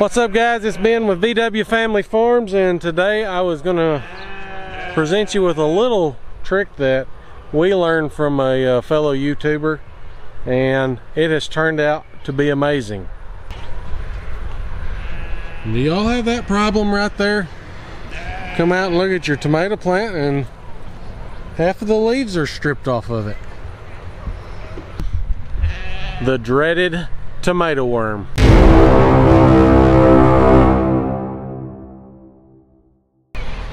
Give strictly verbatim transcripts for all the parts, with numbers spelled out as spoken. What's up, guys? It's Ben with V W Family Farms, and today I was going to present you with a little trick that we learned from a uh, fellow YouTuber, and it has turned out to be amazing. Do y'all have that problem right there? Come out and look at your tomato plant and half of the leaves are stripped off of it. The dreaded tomato worm.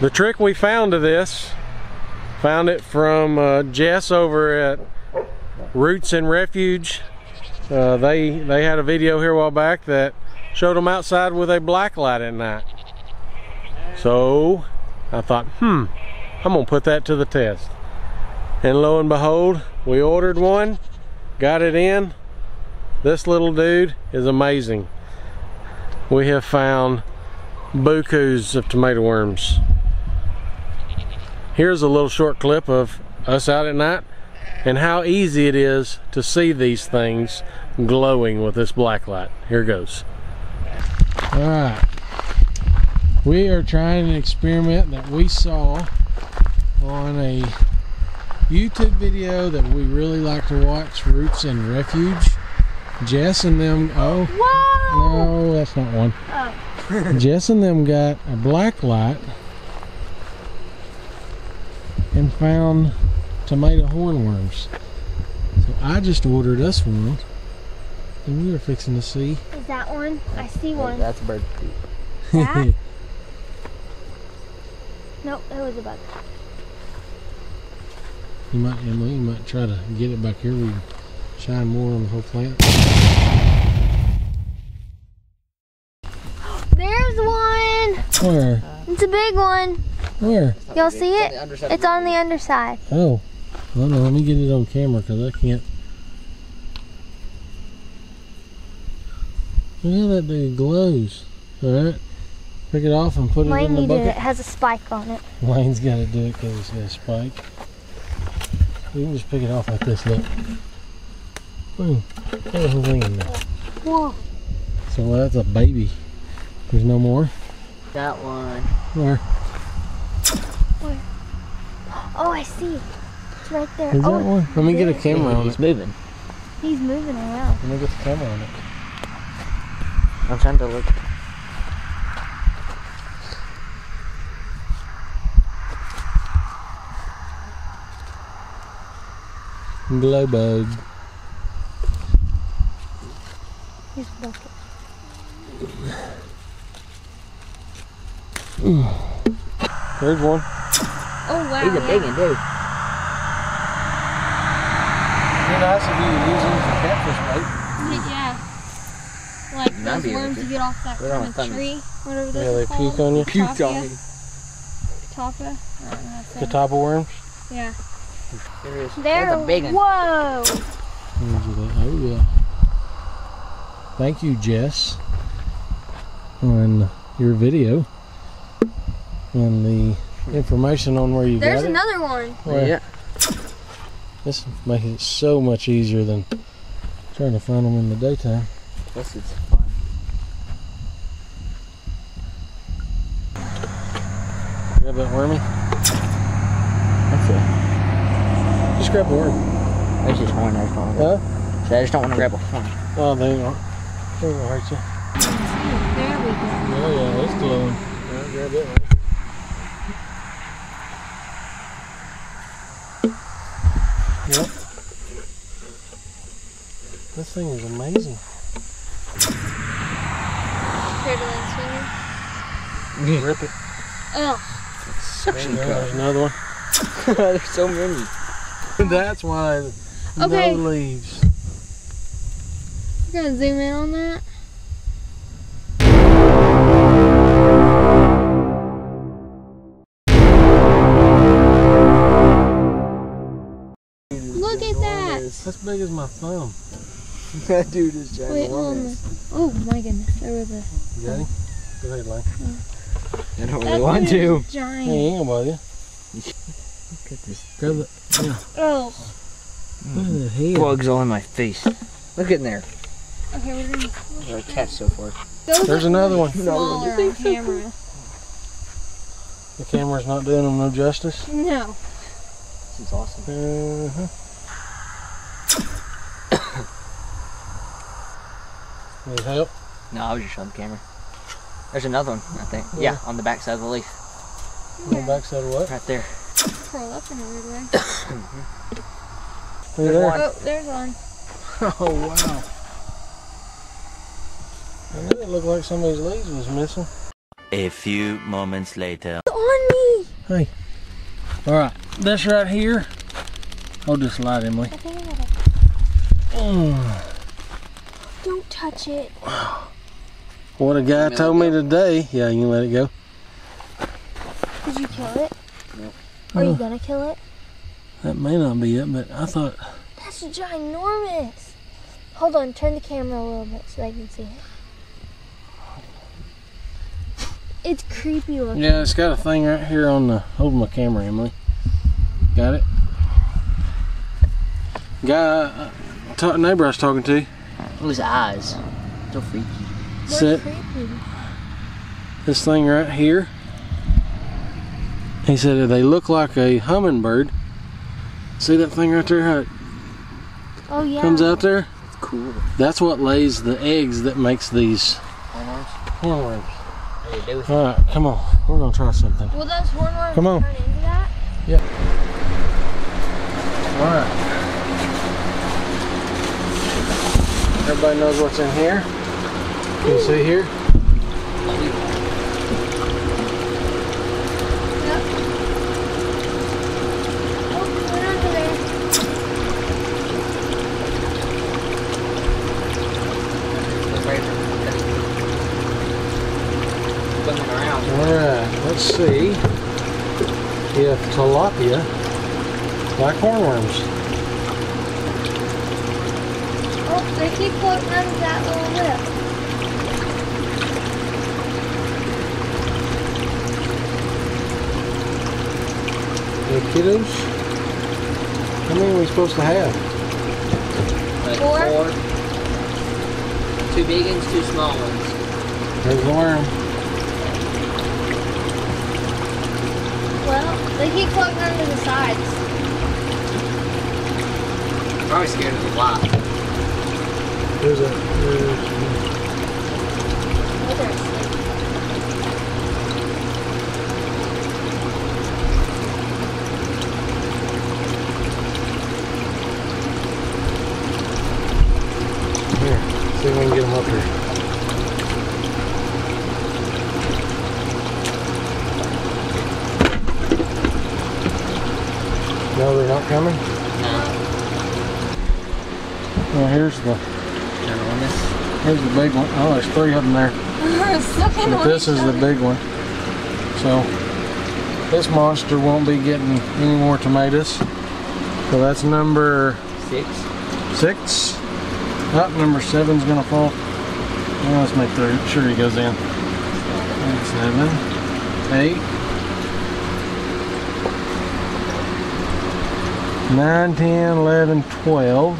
The trick we found to this, found it from uh, Jess over at Roots and Refuge. Uh, they, they had a video here a while back that showed them outside with a black light at night. So I thought, hmm, I'm gonna put that to the test. And lo and behold, we ordered one, got it in. This little dude is amazing. We have found bukus of tomato worms. Here's a little short clip of us out at night and how easy it is to see these things glowing with this black light. Here goes. All right, we are trying an experiment that we saw on a YouTube video that we really like to watch, Roots and Refuge. Jess and them, oh, Whoa. No, that's not one. Oh. Jess and them got a black light and found tomato hornworms. So I just ordered us one, and we were fixing to see. Is that one? I see one. Oh, that's a bird poop. That? Nope, that was a bug. You might, Emily, you might try to get it back here. We can shine more on the whole plant. There's one! Where? It's a big one. Where? Y'all see it? It's on the underside. Oh. Hold on, let me get it on camera because I can't. Look how that dude glows. Alright? Pick it off and put it Lane in the bucket. Lane needed it. It has a spike on it. Lane's got to do it because it's got a spike. You can just pick it off like this, look. Boom. There's a wing in there. Whoa. So well, that's a baby. There's no more. That one. Where? Where? Oh, I see. It's right there. Is that oh, one? Let me get a camera on it. He's moving. He's moving around. Let me get the camera on it. I'm trying to look. Glow bug. Here's the bucket. There's one. Oh wow. He's a big one, dude. It'd be nice if you were using it for catfish bait. Yeah. Like those That'd worms you get off that from a tree. Whatever those yeah, they called. Puke on you. Puke on me. Tapa? I don't know. The tapa worms? Yeah. There is. There, There's a big one. Whoa! Oh yeah. Thank you, Jess, on your video and the information on where you There's got it. There's another one. Where, yeah. This makes it so much easier than trying to find them in the daytime. This is fun. Grab that wormy. That's it. Just grab a worm. There's just one. I just don't want to, huh? So I just don't want to grab a horn. Oh, there you are. There you are, you. There we go. Oh yeah, that's glowing. Yeah, grab that one. Yep. This thing is amazing. Cradling swinger. Rip it. Oh. Suction cup. There's another one. There's so many. That's why okay. No leaves. We're gonna zoom in on that. Look at that! It's as big as my thumb. That dude is giant. Wait, hold on. Oh my goodness, there was a. You got him? Go ahead, Lane. Yeah. I don't really want to. Giant. Hey, ain't nobody. Look at this. Grab the, yeah. Oh. Look at the head. Bugs all in my face. Look in there. Okay, we're gonna There are cats so far. Those There's another one. Smaller I think so. Camera. The camera's not doing them no justice. No. This is awesome. Uh-huh. Need help? No, I was just on the camera. There's another one, I think. Yeah, yeah on the back side of the leaf. Yeah. On the back side of what? Right there. Curl up in a weird way. There's there. one. Oh, there's one. Oh, wow. It didn't look like some of these leaves was missing. A few moments later. It's on me! Hey. Alright, this right here. Hold this light, Emily. I think I got it. Mm. Don't touch it. Wow. What a guy told me today. Yeah, you can let it go. Did you kill it? No. Are uh, you gonna kill it? That may not be it, but I thought. That's ginormous! Hold on, turn the camera a little bit so I can see it. It's creepy looking. Yeah, it's got a thing right here on the... Hold my camera, Emily. Got it? Guy... Uh, neighbor I was talking to. Those eyes. So freaky. Set creepy. This thing right here. He said they look like a hummingbird. See that thing right there? How it oh, yeah. comes out there? That's cool. That's what lays the eggs that makes these... Hornworms? Hornworms. Alright, come on. We're gonna try something. Will those hornworms turn into that? Yep. Alright. Everybody knows what's in here. Can you see here? See if tilapia like hornworms. Oh, they keep floating out of that little lip. Hey kiddos, how many are we supposed to have? Like four. four. Two big ones, two small ones. There's a worm. Well, they keep floating under the sides. I'm probably scared of the lot. There's a... Here, see if we can get them up here. No, they're not coming? No. Well, here's the... Here's the big one. Oh, there's three of them there. But this is the big one. So, this monster won't be getting any more tomatoes. So that's number... Six. Six. Oh, number seven's gonna fall. Well, let's make three. Sure he goes in. Seven. Eight. nine, ten, eleven, twelve.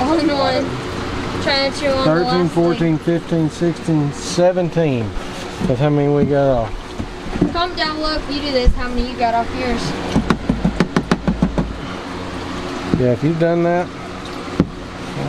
All in one. I'm trying to chew on thirteen, fourteen, fifteen, sixteen, seventeen. That's how many we got off. Comment down below if you do this, how many you got off yours. Yeah, if you've done that,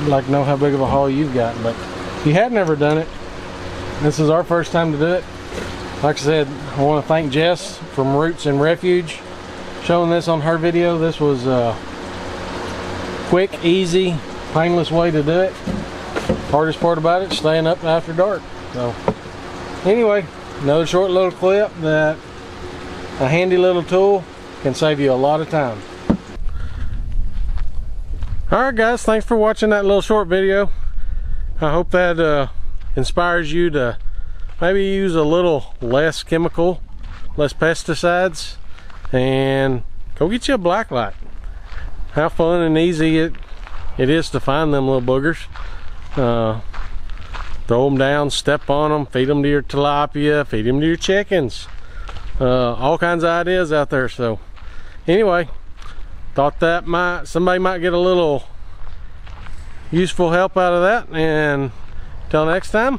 I'd like to know how big of a haul you've got. But if you had never done it, this is our first time to do it. Like I said, I want to thank Jess from Roots and Refuge. Showing this on her video. This was a quick, easy, painless way to do it. Hardest part about it, staying up after dark. So anyway, another short little clip that a handy little tool can save you a lot of time. Alright guys, thanks for watching that little short video. I hope that uh, inspires you to maybe use a little less chemical, less pesticides, and go get you a blacklight. How fun and easy it it is to find them little boogers. Uh, throw them down, step on them, feed them to your tilapia, feed them to your chickens. Uh, all kinds of ideas out there. So anyway, thought that might somebody might get a little useful help out of that. And till next time,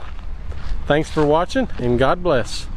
thanks for watching and God bless.